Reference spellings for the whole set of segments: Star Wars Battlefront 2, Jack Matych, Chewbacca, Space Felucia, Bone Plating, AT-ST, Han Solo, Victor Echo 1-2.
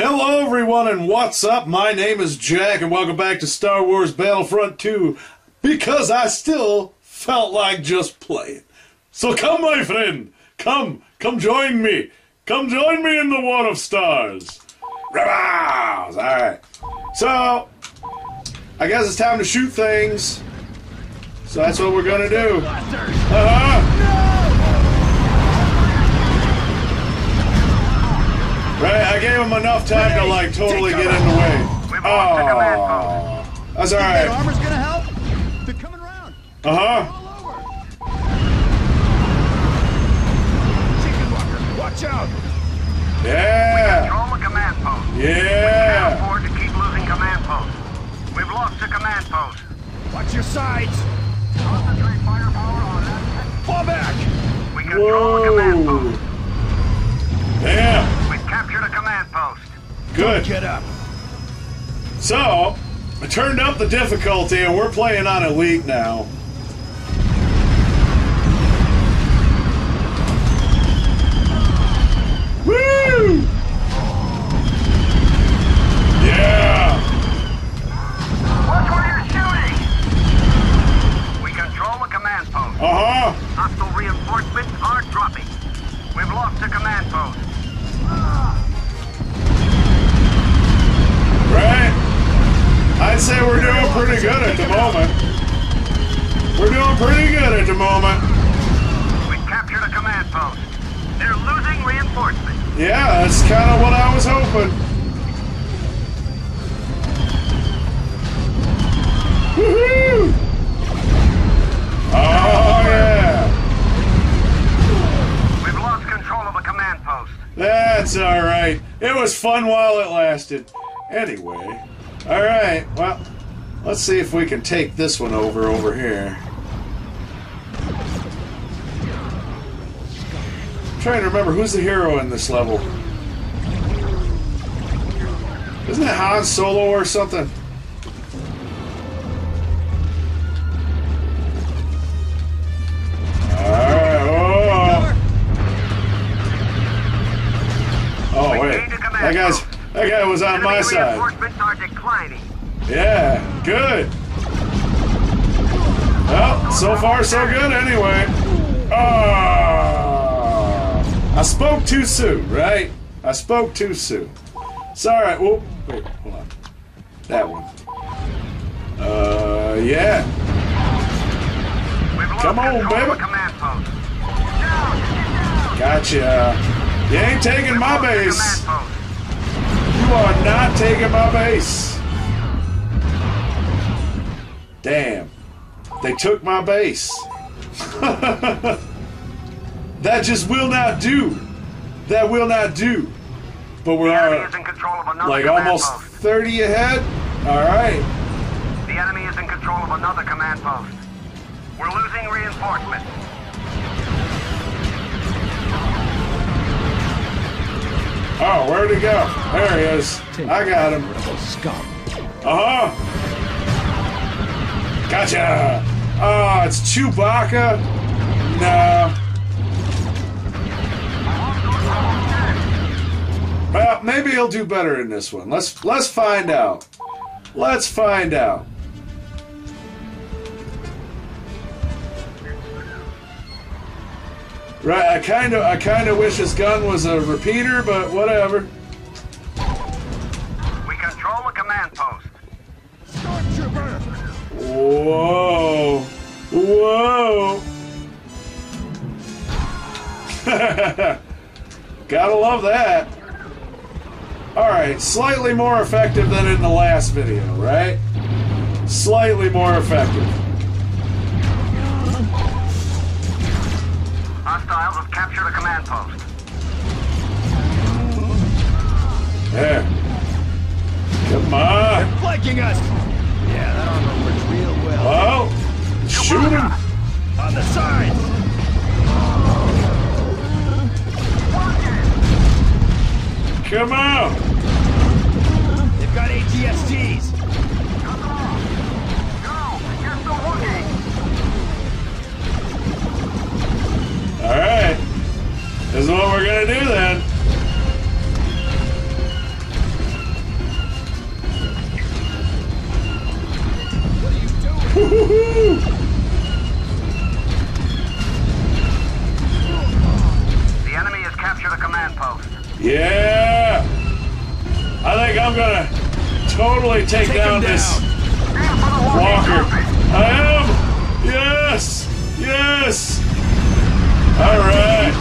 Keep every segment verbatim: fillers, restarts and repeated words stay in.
Hello everyone and what's up? My name is Jack and welcome back to Star Wars Battlefront two, because I still felt like just playing. So come my friend, come, come join me. Come join me in the War of Stars. Rebels! Alright. So, I guess it's time to shoot things. So that's what we're gonna do. Uh-huh. No! Right, I gave him enough time to like totally get in the way. Oh, that's all right. Armor's gonna help. They're coming around. Uh huh. Watch out. Yeah. Yeah. Can't afford to keep losing command posts. We've lost the command post. Watch your sides. Concentrate firepower on that. Fall back. We control the command post. Yeah. Capture the command post. Good. Get up. So, I turned up the difficulty and we're playing on Elite now. Woo! Yeah! Watch where you're shooting! We control the command post. Uh-huh. Hostile reinforcements are dropping. We've lost the command post. Right? I'd say we're doing pretty good at the moment. We're doing pretty good at the moment. We captured a command post. They're losing reinforcements. Yeah, that's kind of what I was hoping. Woohoo! Oh, yeah! We've lost control of a command post. That's alright. It was fun while it lasted. Anyway, all right, well, let's see if we can take this one over over here. I'm trying to remember who's the hero in this level. Isn't it Han Solo or something? All right, oh. Oh, wait, that guy's... That guy was on my side. Reinforcements are declining. Yeah, good. Well, so far so good anyway. Oh, I spoke too soon, right? I spoke too soon. It's alright. Whoa, wait, hold on. That one. Uh, yeah. Come on, baby. Gotcha. You ain't taking my base. You are not taking my base. Damn. They took my base. That just will not do. That will not do. But we're uh, like almost thirty ahead. Alright. The enemy is in control of another command post. We're losing reinforcements. Oh, where'd he go? There he is. I got him. Uh-huh. Gotcha. Oh, it's Chewbacca? No. Well, maybe he'll do better in this one. Let's let's find out. Let's find out. Right, I kind of, I kind of wish his gun was a repeater, but whatever. We control the command post. Stormtrooper. Whoa, whoa! Gotta love that. All right, slightly more effective than in the last video, right? Slightly more effective. Hostiles have captured a command post. Yeah. Come on. They're flanking us. Yeah, that armor works real well. Oh, shoot him. On the sides. Come on. They've got A T S Ts. Come on. Go. You're still working. Alright, this is what we're gonna do then. I think I'm gonna totally take, take down, down this walker. I am. Yes. Yes. All right.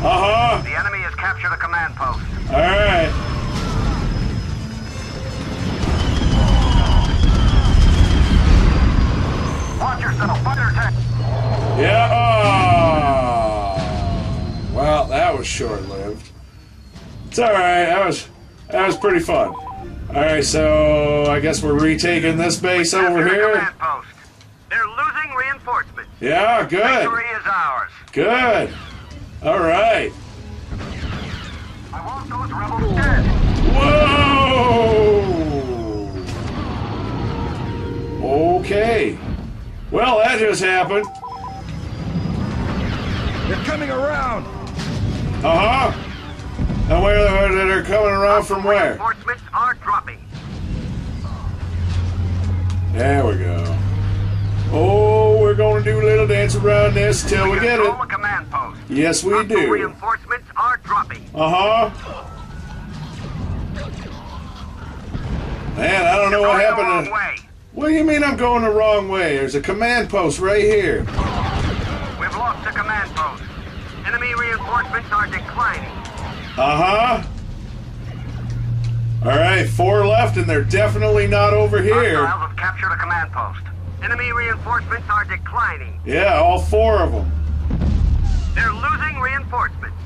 Uh huh. The enemy has captured the command post. All right. Watch yourself. Fire attack. Yeah. Oh. Well, that was short-lived. It's all right. That was that was pretty fun. All right, so I guess we're retaking this base over here. They're losing reinforcements. Yeah, good. Victory is ours. Good. All right. I want those rebels dead. Whoa. Okay. Well, that just happened. They're coming around. Uh huh. And where they're coming around from where? Reinforcements are dropping. There we go. Oh, we're gonna do a little dance around this till we, we get it. The command post. Yes, we Local do. Reinforcements are dropping. Uh huh. Man, I don't You're know what happened. To... What do you mean I'm going the wrong way? There's a command post right here. We've lost the command post. Enemy reinforcements are declining. Uh huh. All right, four left, and they're definitely not over here. Hostiles have captured a command post. Enemy reinforcements are declining. Yeah, all four of them. They're losing reinforcements.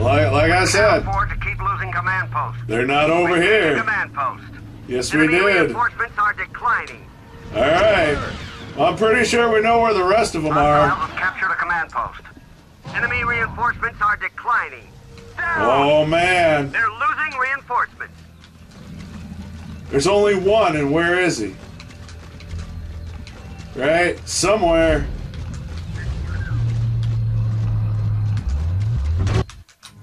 Like, like I said, we can't afford to keep losing command posts. They're not over here. Command post. Yes, we did. Enemy reinforcements are declining. All right. Well, I'm pretty sure we know where the rest of them are. Hostiles have captured a command post. Enemy reinforcements are declining. Down. Oh, man. They're losing reinforcements. There's only one, and where is he? Right? Somewhere.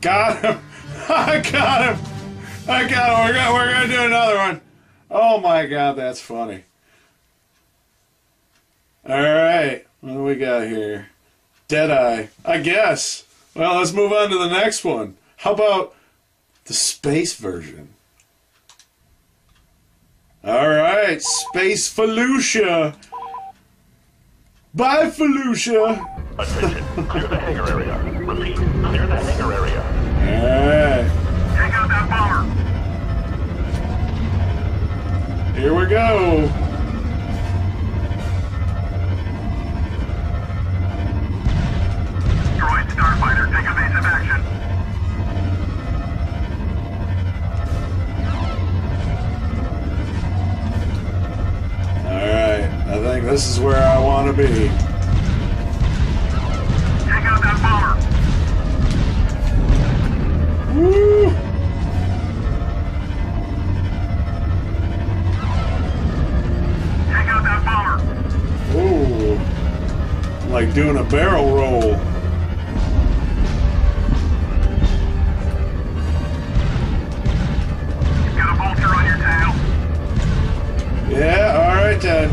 Got him. I got him. I got him. We're gonna, we're gonna do another one. Oh, my God. That's funny. All right. What do we got here? Deadeye, I guess. Well, let's move on to the next one. How about the space version? All right, Space Felucia. Bye, Felucia. Attention, clear the hangar area. Repeat, clear the hangar area. All right. Take out that bomber. Here we go. Starfighter, take evasive action. Alright, I think this is where I want to be. Take out that bomber. Woo! Take out that bomber. Ooh. Like doing a barrel roll. Yeah, alright then.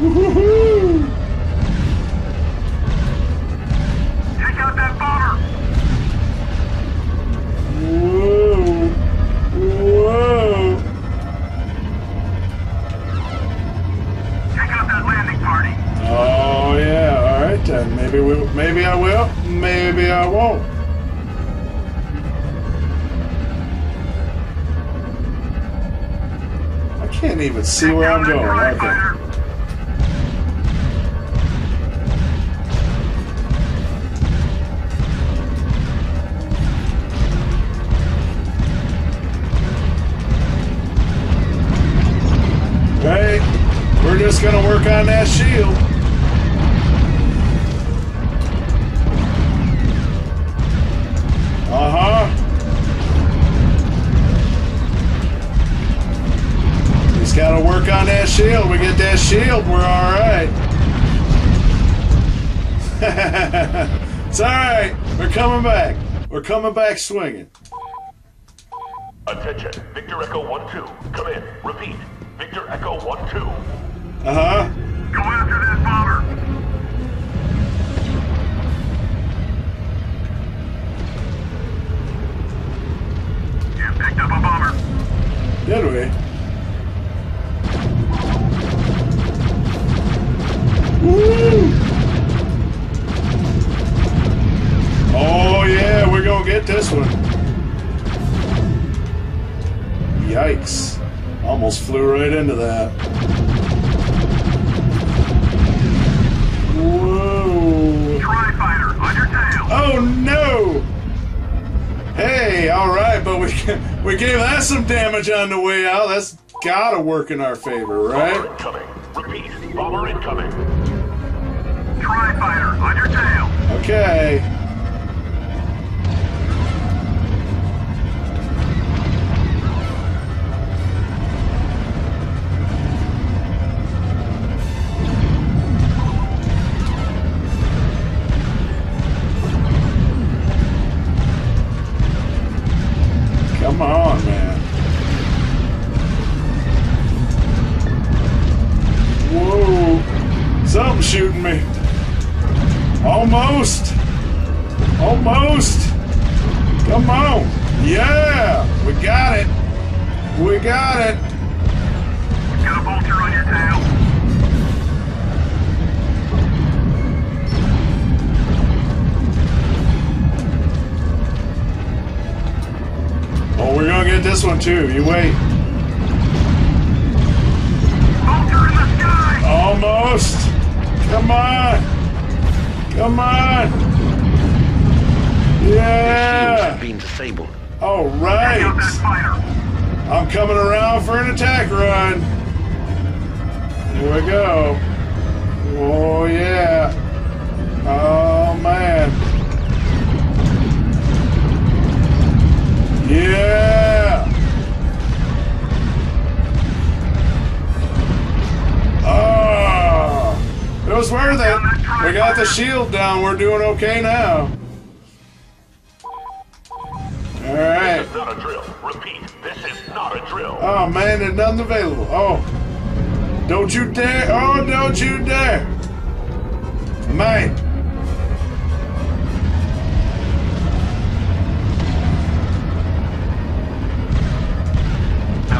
Woo-hoo-hoo! Take out that bomber! Whoa! Whoa! Take out that landing party! Oh yeah, alright then. Maybe we maybe I will, maybe I won't. I can't even see where I'm going. Okay. Right. We're just gonna work on that shield. Uh-huh. Gotta work on that shield. We get that shield, we're alright. It's alright. We're coming back. We're coming back swinging. Attention. Victor Echo one two. Come in. Repeat. Victor Echo one two. Uh-huh. Go after that bomber. Woo! Oh yeah, we're gonna get this one. Yikes. Almost flew right into that. Whoa. Tri-fighter on your tail. Oh no! Hey, alright, but we we gave that some damage on the way out. That's gotta work in our favor, right? Bomber incoming. Repeat. Bomber incoming. Tri-fighter on your tail. Okay. Come on, man. Whoa. Something's shooting me. Almost. Almost. Come on. Yeah. We got it. We got it. You've got a vulture on your tail. Oh, we're gonna get this one too. You wait. Vulture in the sky. Almost. Come on. Come on. Yeah. Have been disabled. All right. I'm coming around for an attack run. Here we go. Oh yeah. Oh man. Yeah! Oh! It was worth it! We got the shield down, we're doing okay now. Alright. This is not a drill. Repeat, this is not a drill. Oh man, there's nothing available. Oh! Don't you dare! Oh, don't you dare! Man!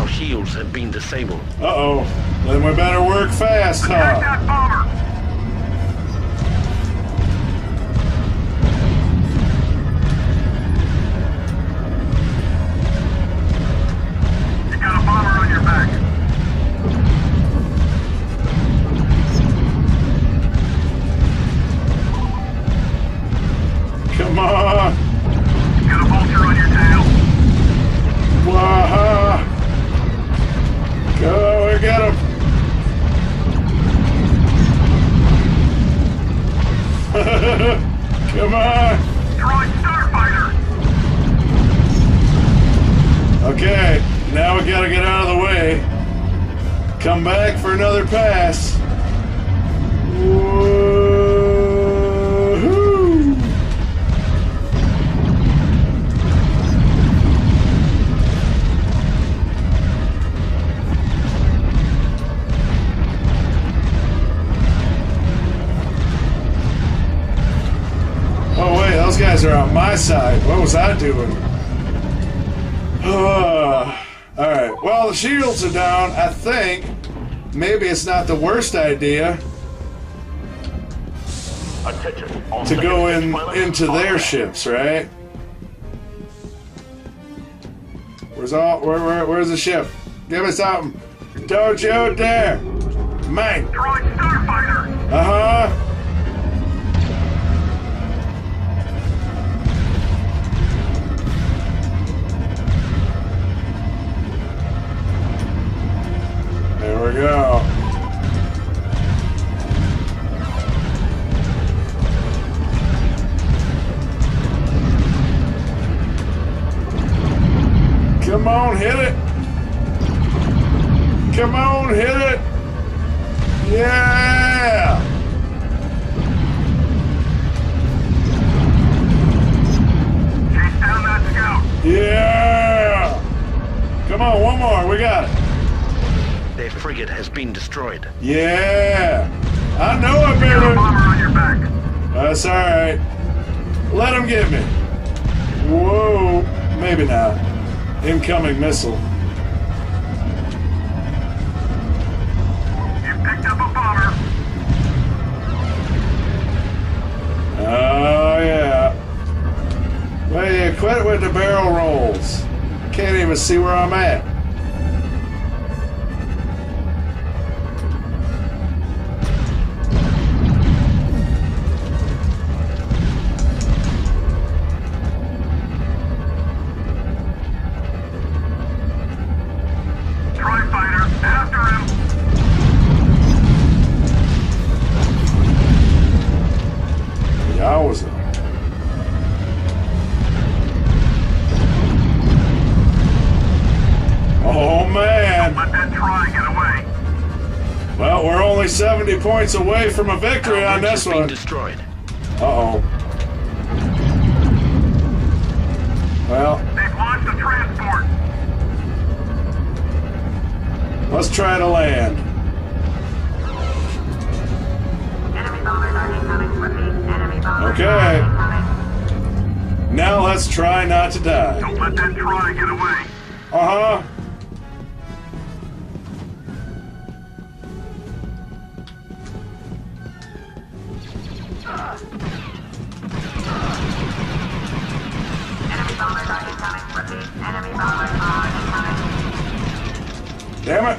Shields have been disabled. Uh-oh. Then we better work fast, huh? Attack that bomber! You got a bomber on your back. Come on! You got a vulture on your tail. Wow! Go, we got him! Come on! Droid starfighter! Okay, now we gotta get out of the way. Come back for another pass. Woo-hoo! Those guys are on my side. What was I doing? Uh, Alright, well the shields are down, I think. Maybe it's not the worst idea to go in into their ships, right? Where's all where, where where's the ship? Give me something. Don't you dare! Mate! Uh-huh. There we go. Come on, hit it. Come on, hit it. Yeah. Chase down that scout. Yeah. Come on, one more. We got it. Their frigate has been destroyed. Yeah! I know it, baby! Got a bomber on your back. That's alright. Let him get me. Whoa. Maybe not. Incoming missile. You picked up a bomber. even see where I'm at. Points away from a victory on this one. Destroyed. Uh-oh. Well. They've launched the transport. Let's try to land. Enemy bombers are incoming. Repeat, enemy bombers. Okay. Incoming. Now let's try not to die. Don't let that try get away. Uh-huh. Damn it!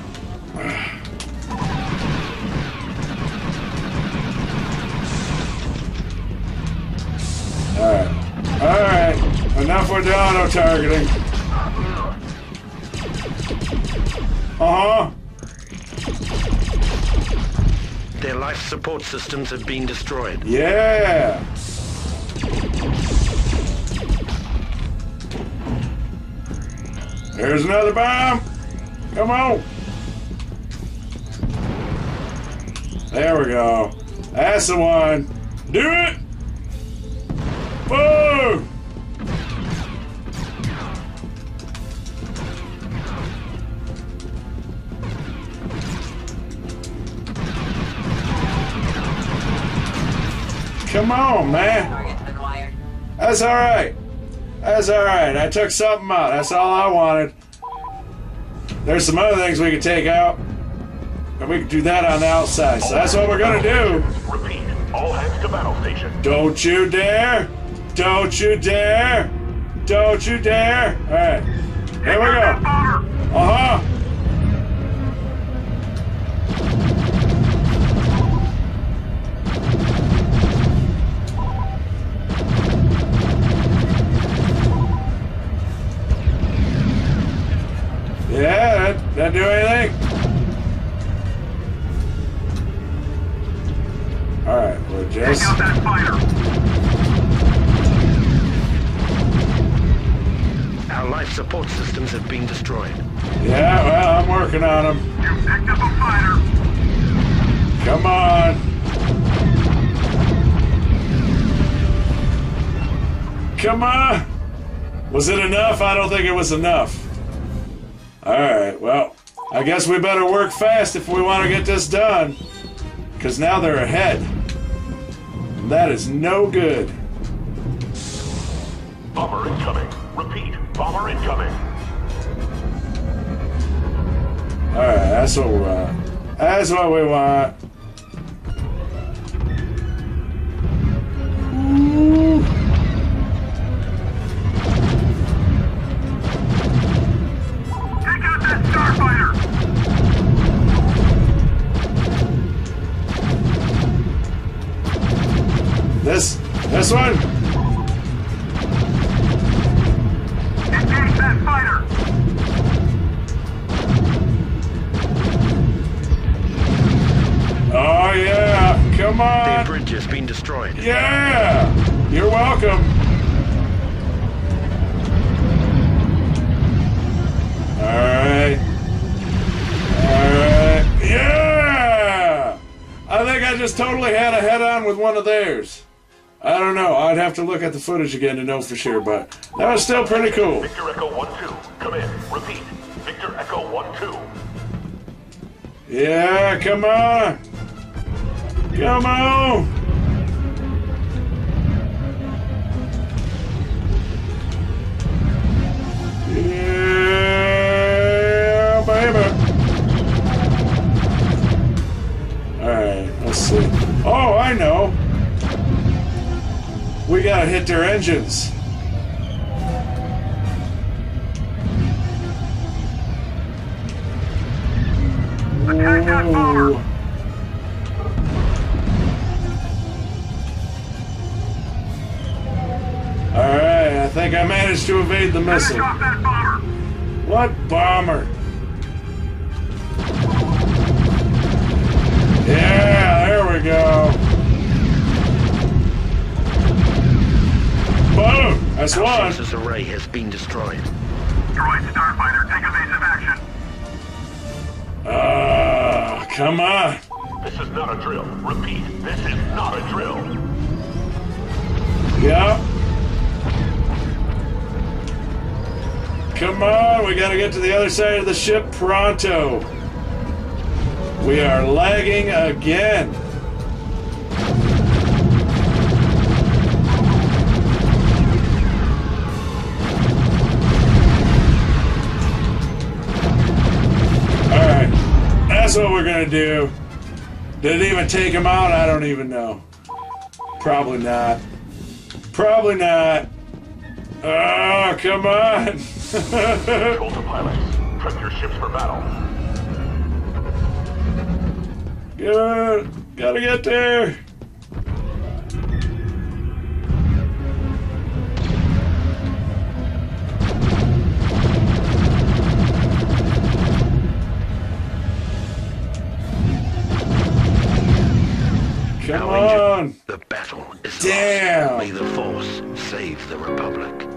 Alright. Alright. Enough with the auto-targeting. Uh-huh. Their life support systems have been destroyed. Yeah! There's another bomb! Come on! There we go. That's the one. Do it! Boom! Come on, man. That's alright. That's alright. I took something out. That's all I wanted. There's some other things we can take out, and we can do that on the outside. So that's what we're gonna do. Repeat. All hands to battle station. Don't you dare! Don't you dare! Don't you dare! All right, here we go. Uh huh. Yeah. Did that do anything? Alright, we're just... Take out that fighter! Our life support systems have been destroyed. Yeah, well, I'm working on them. You picked up a fighter! Come on! Come on! Was it enough? I don't think it was enough. Alright, well, I guess we better work fast if we want to get this done. Because now they're ahead. And that is no good. Bomber incoming. Repeat, bomber incoming. Alright, that's what we want. That's what we want. Ooh. This, this one. Engage that fighter. Oh yeah, come on. Their bridge has been destroyed. Yeah, you're welcome. All right, all right, yeah. I think I just totally had a head-on with one of theirs. I don't know. I'd have to look at the footage again to know for sure, but that was still pretty cool. Victor Echo one two, come in. Repeat. Victor Echo one two. Yeah, come on. Come on. Yeah, baby. Alright, let's see. Oh, I know. We gotta hit their engines. Attack that bomber! Alright, I think I managed to evade the missile. Finish off that bomber. What bomber? Yeah, there we go. Boom! That's one. Our sensors array has been destroyed. Droid Starfighter, take evasive action. Ah, uh, come on. This is not a drill. Repeat, this is not a drill. Yeah. Come on, we gotta get to the other side of the ship pronto. We are lagging again. Alright, that's what we're gonna do. Did it even take him out? I don't even know. Probably not. Probably not. Oh, come on! Control to pilots. Prep your ships for battle. Good. Gotta get there. Come on! The battle is lost. Damn! May the Force save the Republic.